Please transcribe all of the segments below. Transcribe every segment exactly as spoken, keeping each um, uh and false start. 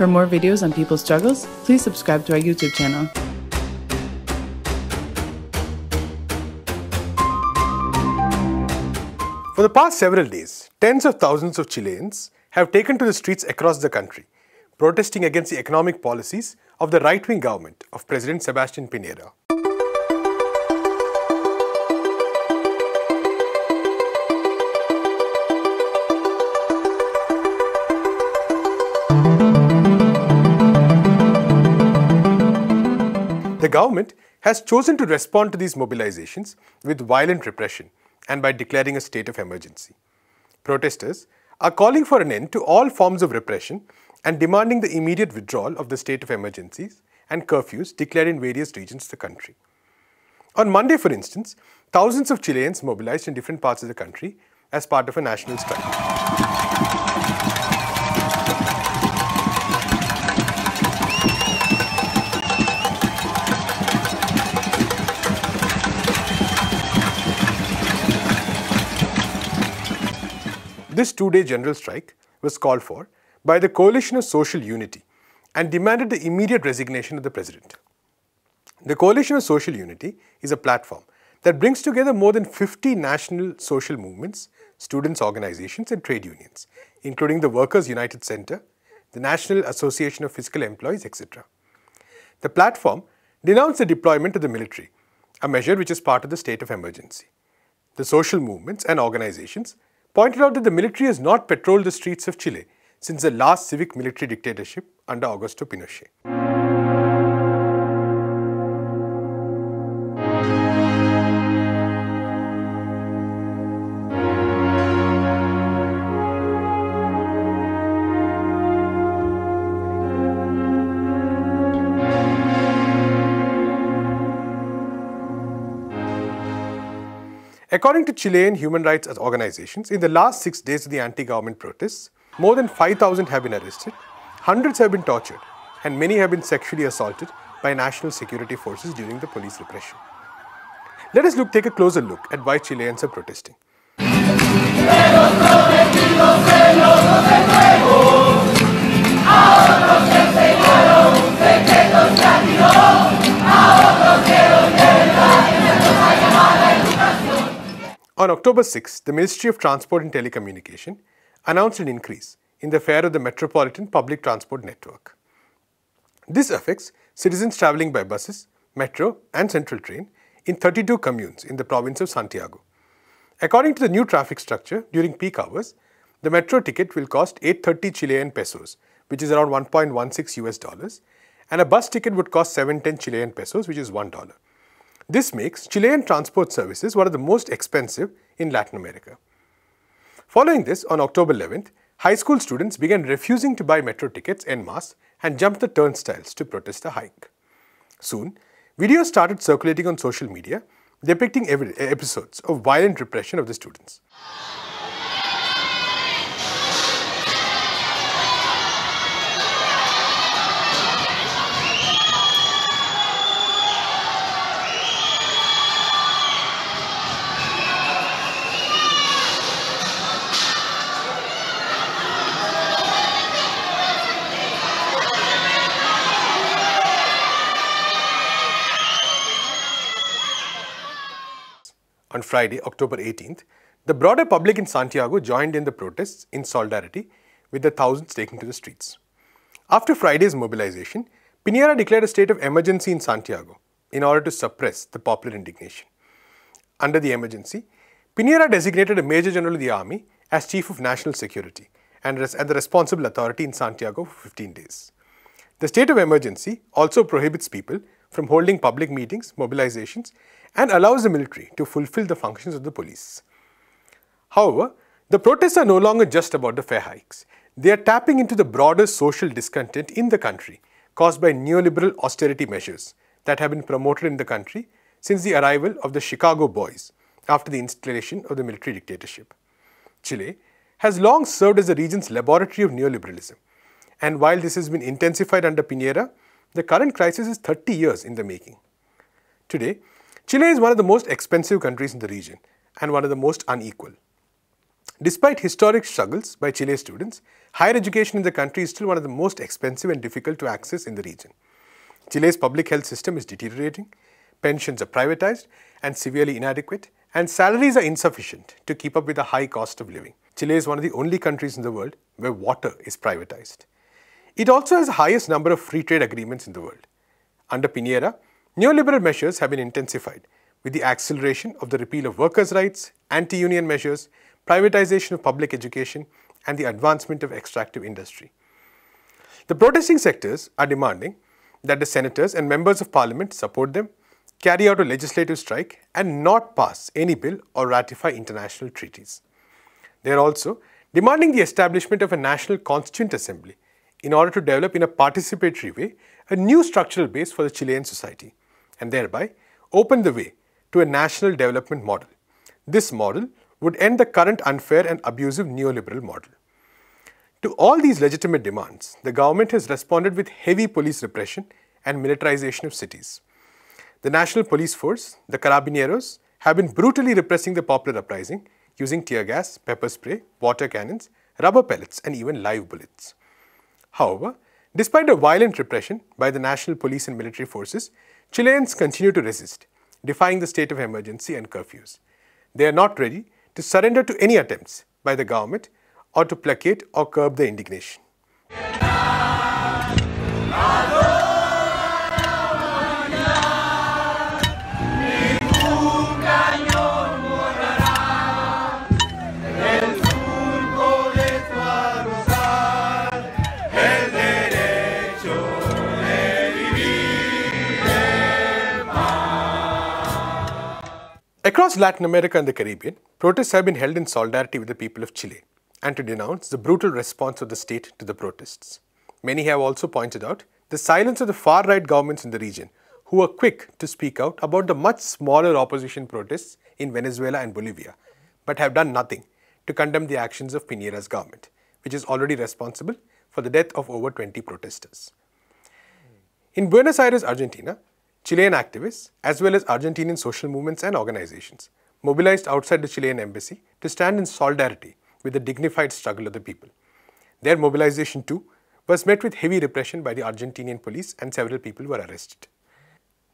For more videos on people's struggles, please subscribe to our YouTube channel. For the past several days, tens of thousands of Chileans have taken to the streets across the country, protesting against the economic policies of the right-wing government of President Sebastián Piñera. The government has chosen to respond to these mobilizations with violent repression and by declaring a state of emergency. Protesters are calling for an end to all forms of repression and demanding the immediate withdrawal of the state of emergencies and curfews declared in various regions of the country. On Monday, for instance, thousands of Chileans mobilized in different parts of the country as part of a national strike. This two-day general strike was called for by the Coalition of Social Unity and demanded the immediate resignation of the president. The Coalition of Social Unity is a platform that brings together more than fifty national social movements, students' organizations and trade unions, including the Workers' United Center, the National Association of Physical Employees, et cetera. The platform denounced the deployment of the military, a measure which is part of the state of emergency. The social movements and organizations pointed out that the military has not patrolled the streets of Chile since the last civic military dictatorship under Augusto Pinochet. According to Chilean human rights organizations, in the last six days of the anti-government protests, more than five thousand have been arrested, hundreds have been tortured, and many have been sexually assaulted by national security forces during the police repression. Let us look, take a closer look at why Chileans are protesting. On October sixth, the Ministry of Transport and Telecommunication announced an increase in the fare of the Metropolitan Public Transport Network. This affects citizens travelling by buses, metro and central train in thirty-two communes in the province of Santiago. According to the new traffic structure, during peak hours, the metro ticket will cost eight hundred thirty Chilean pesos, which is around one point one six U S dollars, and a bus ticket would cost seven hundred ten Chilean pesos, which is one dollar. This makes Chilean transport services one of the most expensive in Latin America. Following this, on October eleventh, high school students began refusing to buy metro tickets en masse and jumped the turnstiles to protest the hike. Soon, videos started circulating on social media depicting episodes of violent repression of the students. On Friday, October eighteenth, the broader public in Santiago joined in the protests in solidarity with the thousands taking to the streets. After Friday's mobilization, Piñera declared a state of emergency in Santiago in order to suppress the popular indignation. Under the emergency, Piñera designated a Major General of the Army as Chief of National Security and the responsible authority in Santiago for fifteen days. The state of emergency also prohibits people from holding public meetings, mobilizations, and allows the military to fulfill the functions of the police. However, the protests are no longer just about the fare hikes. They are tapping into the broader social discontent in the country caused by neoliberal austerity measures that have been promoted in the country since the arrival of the Chicago Boys after the installation of the military dictatorship. Chile has long served as the region's laboratory of neoliberalism, and while this has been intensified under Piñera, the current crisis is thirty years in the making. Today, Chile is one of the most expensive countries in the region and one of the most unequal. Despite historic struggles by Chile students, higher education in the country is still one of the most expensive and difficult to access in the region. Chile's public health system is deteriorating, pensions are privatized and severely inadequate, and salaries are insufficient to keep up with the high cost of living. Chile is one of the only countries in the world where water is privatized. It also has the highest number of free trade agreements in the world. Under Piñera, neoliberal measures have been intensified with the acceleration of the repeal of workers' rights, anti-union measures, privatization of public education and the advancement of extractive industry. The protesting sectors are demanding that the senators and members of parliament support them, carry out a legislative strike and not pass any bill or ratify international treaties. They are also demanding the establishment of a national constituent assembly in order to develop in a participatory way a new structural base for the Chilean society and thereby open the way to a national development model. This model would end the current unfair and abusive neoliberal model. To all these legitimate demands, the government has responded with heavy police repression and militarization of cities. The national police force, the Carabineros, have been brutally repressing the popular uprising using tear gas, pepper spray, water cannons, rubber pellets and even live bullets. However, despite a violent repression by the national police and military forces, Chileans continue to resist, defying the state of emergency and curfews. They are not ready to surrender to any attempts by the government or to placate or curb their indignation. Across Latin America and the Caribbean, protests have been held in solidarity with the people of Chile and to denounce the brutal response of the state to the protests. Many have also pointed out the silence of the far-right governments in the region, who were quick to speak out about the much smaller opposition protests in Venezuela and Bolivia, but have done nothing to condemn the actions of Piñera's government, which is already responsible for the death of over twenty protesters. In Buenos Aires, Argentina, Chilean activists, as well as Argentinian social movements and organizations, mobilized outside the Chilean embassy to stand in solidarity with the dignified struggle of the people. Their mobilization, too, was met with heavy repression by the Argentinian police and several people were arrested.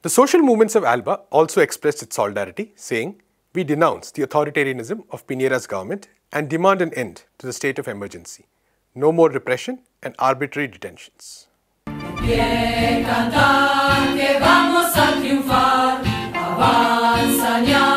The social movements of ALBA also expressed its solidarity, saying, "We denounce the authoritarianism of Piñera's government and demand an end to the state of emergency. No more repression and arbitrary detentions." Quieren cantar que vamos a triunfar, avanza ya.